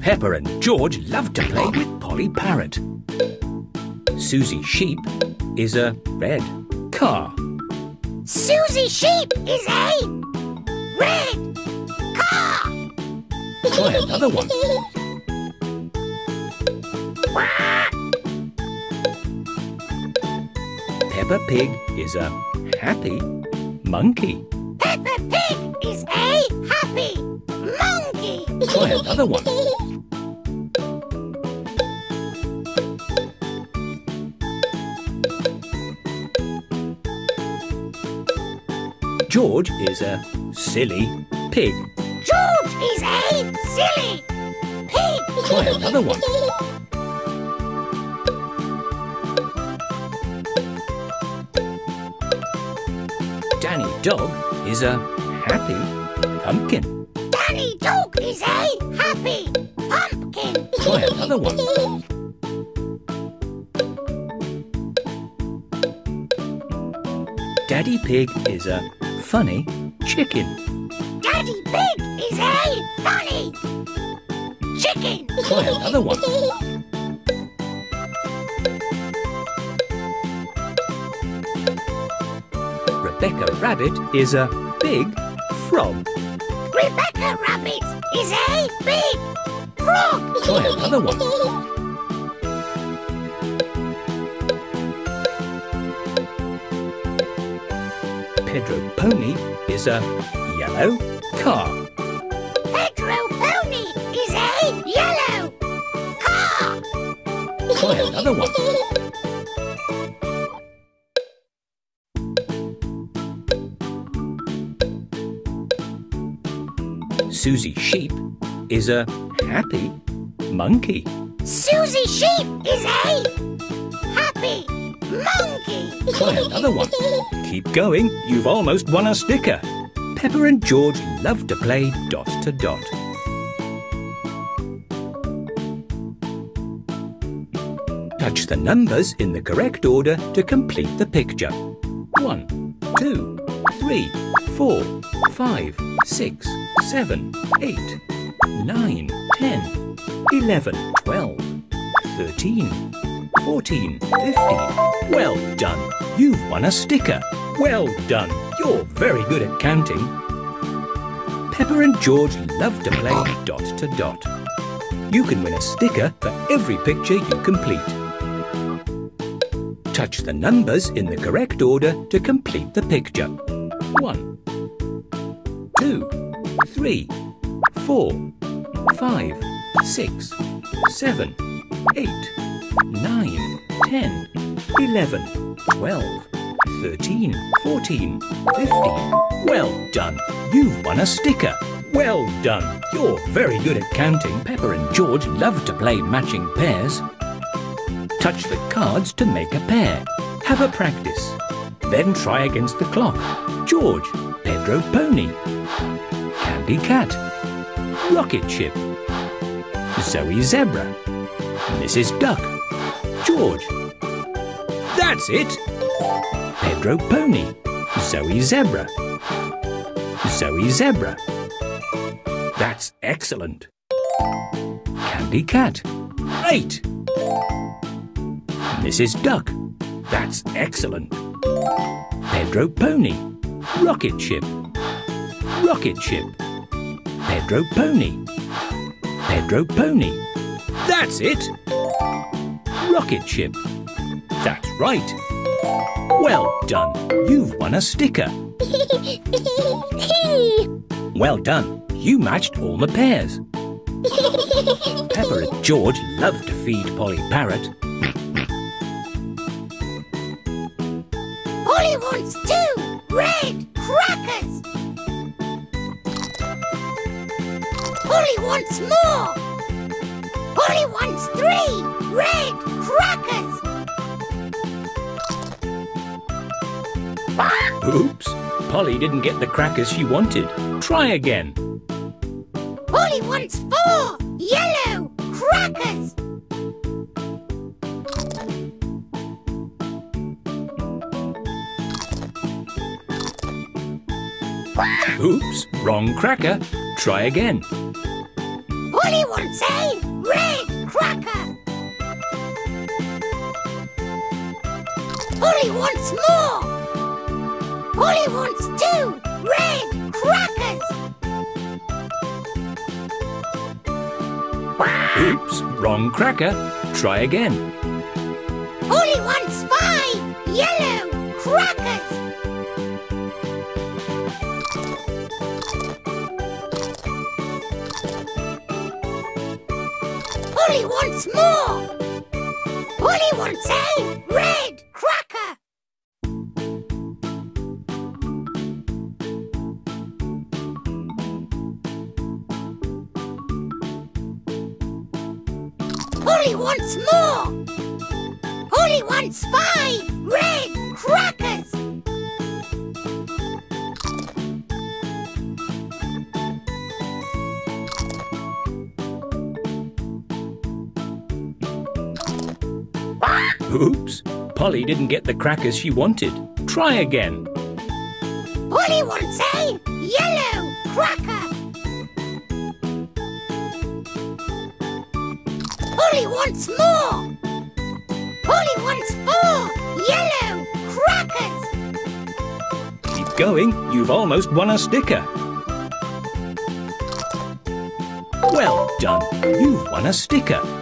Peppa and George love to play with Polly Parrot. Suzy Sheep is a red car. Suzy Sheep is a red car. Try another one. Peppa Pig is a happy monkey. Peppa Pig is a happy monkey. Try another one. George is a silly pig. George is a silly pig. Try another one. Danny Dog is a happy pumpkin. Danny Dog is a happy pumpkin. Try another one. Daddy Pig is a funny chicken. Daddy Pig is a funny chicken. Try another one. Rebecca Rabbit is a big frog. Rebecca Rabbit is a big frog. Try another one. Pedro Pony is a yellow car. Pedro Pony is a yellow car. Try another one. Suzy Sheep is a happy monkey. Suzy Sheep is a happy monkey. Try another one. Keep going, you've almost won a sticker. Peppa and George love to play dot to dot. Touch the numbers in the correct order to complete the picture. 1, 2, 3, 4, 5, 6, 7, 8, 9, 10, 11, 12, 13, 14, 15. Well done! You've won a sticker. Well done! You're very good at counting. Peppa and George love to play dot to dot. You can win a sticker for every picture you complete. Touch the numbers in the correct order to complete the picture. 1, 2, 3, 4, 5, 6, 7, 8, 9, 10, 11, 12, 13, 14, 15. Well done! You've won a sticker. Well done! You're very good at counting. Peppa and George love to play matching pairs. Touch the cards to make a pair. Have a practice. Then try against the clock. George, Pedro Pony, Candy Cat, Rocket Ship, Zoe Zebra, Mrs. Duck, George. That's it! Pedro Pony, Zoe Zebra, Zoe Zebra. That's excellent. Candy Cat, great! Mrs. Duck, that's excellent. Pedro Pony, Rocket Ship, Rocket Ship, Pedro Pony, Pedro Pony. That's it! Rocket Ship. That's right. Well done. You've won a sticker. Well done. You matched all the pairs. Peppa and George love to feed Polly Parrot. Polly wants 2 red crackers. Polly wants more. Polly wants 3 red crackers. Oops! Polly didn't get the crackers she wanted. Try again. Polly wants 4 yellow crackers. Oops! Wrong cracker. Try again. Polly wants a red cracker. Polly wants more. Polly wants 2 red crackers. Oops, wrong cracker. Try again. Polly wants 5 yellow crackers. Polly wants more. Polly wants a red cracker. Polly wants more. Polly wants 5 red crackers. Oops, Polly didn't get the crackers she wanted. Try again. Polly wants a yellow cracker. Polly wants more. Polly wants 4 yellow crackers. Keep going, you've almost won a sticker. Well done, you've won a sticker.